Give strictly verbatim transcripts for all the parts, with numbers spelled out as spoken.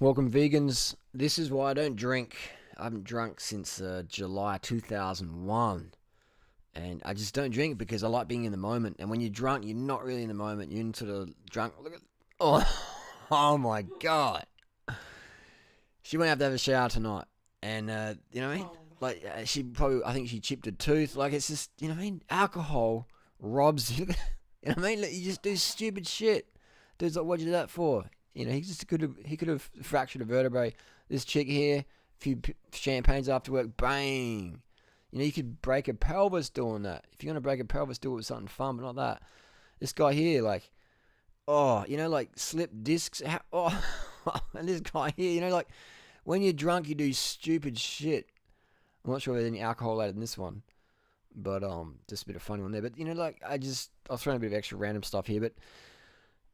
Welcome vegans, this is why I don't drink. I haven't drunk since uh, July two thousand one, and I just don't drink because I like being in the moment. And when you're drunk, you're not really in the moment, you're into the drunk. Look at, oh, oh my god, she won't have to have a shower tonight. And uh, you know what I mean, like uh, she probably, I think she chipped a tooth. Like, it's just, you know what I mean, alcohol robs you. You know what I mean, like, you just do stupid shit. Dude's like, what'd you do that for? You know, he just could have he could have fractured a vertebrae. This chick here, a few p champagnes after work, bang. You know, you could break a pelvis doing that. If you're gonna break a pelvis, do it with something fun, but not that. This guy here, like, oh, you know, like slip discs. Oh, and this guy here, you know, like, when you're drunk, you do stupid shit. I'm not sure there's any alcohol added in this one, but um, just a bit of funny one there. But you know, like, I just I'll throw in a bit of extra random stuff here, but.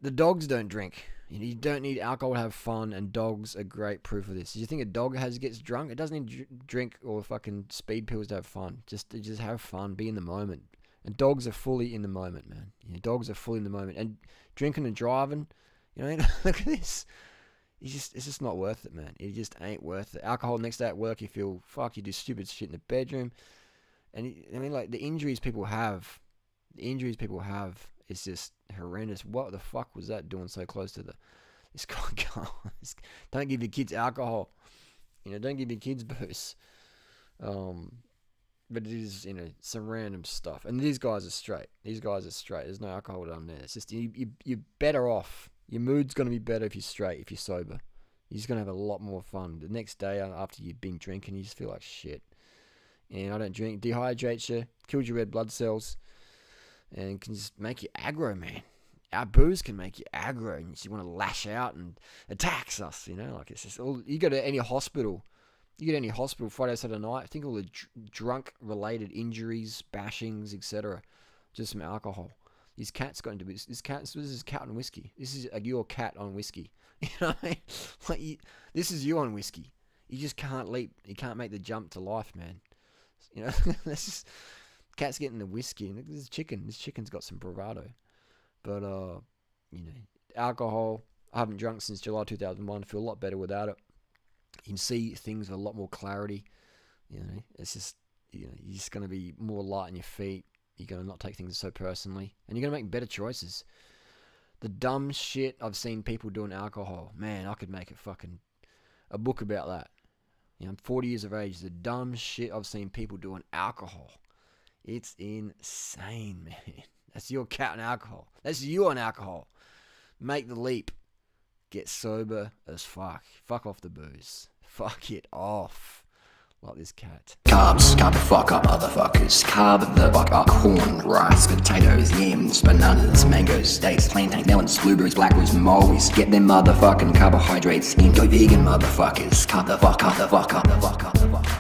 The dogs don't drink. You don't need alcohol to have fun, and dogs are great proof of this. Do you think a dog has gets drunk? It doesn't need drink or fucking speed pills to have fun. Just just have fun, be in the moment. And dogs are fully in the moment, man. You know, dogs are fully in the moment. And drinking and driving, you know, look at this. It's just it's just not worth it, man. It just ain't worth it. Alcohol next day at work, you feel fuck. You do stupid shit in the bedroom, and I mean, like, the injuries people have, the injuries people have. It's just horrendous. What the fuck was that doing so close to the... This guy, don't give your kids alcohol. You know, don't give your kids booze. Um, but it is, you know, some random stuff. And these guys are straight. These guys are straight. There's no alcohol down there. It's just, you, you, you're better off. Your mood's going to be better if you're straight, if you're sober. You're just going to have a lot more fun. The next day after you've been drinking, you just feel like shit. And I don't drink. Dehydrates you. Kills your red blood cells. And can just make you aggro, man. Our booze can make you aggro, and you just want to lash out and attacks us. You know, like, it's just all. You go to any hospital, you go to any hospital Friday, Saturday night. Think all the dr drunk-related injuries, bashings, et cetera. Just some alcohol. These cats got into this. This cat. This is cat and whiskey. This is a, your cat on whiskey. You know what I mean? Like, you, this is you on whiskey. You just can't leap. You can't make the jump to life, man. You know, that's just. Cat's getting the whiskey, and this chicken, this chicken's got some bravado. But uh, you know, alcohol. I haven't drunk since July two thousand one. I feel a lot better without it. You can see things with a lot more clarity. You know, it's just, you know, you're just gonna be more light on your feet. You're gonna not take things so personally, and you're gonna make better choices. The dumb shit I've seen people doing alcohol, man, I could make a fucking a book about that. You know, I'm forty years of age. The dumb shit I've seen people doing alcohol. It's insane, man. That's your cat and alcohol. That's you on alcohol. Make the leap. Get sober as fuck. Fuck off the booze. Fuck it off. Like this cat. Carbs, carb the fuck up, motherfuckers. Carb the fuck up. Corn, rice, potatoes, yams, bananas, mangoes, dates, plantain, melons, blueberries, blackberries, mulberries. Get them motherfucking carbohydrates in. Go vegan, motherfuckers. Carb the fuck up, the fuck up, the fuck up, the fuck up.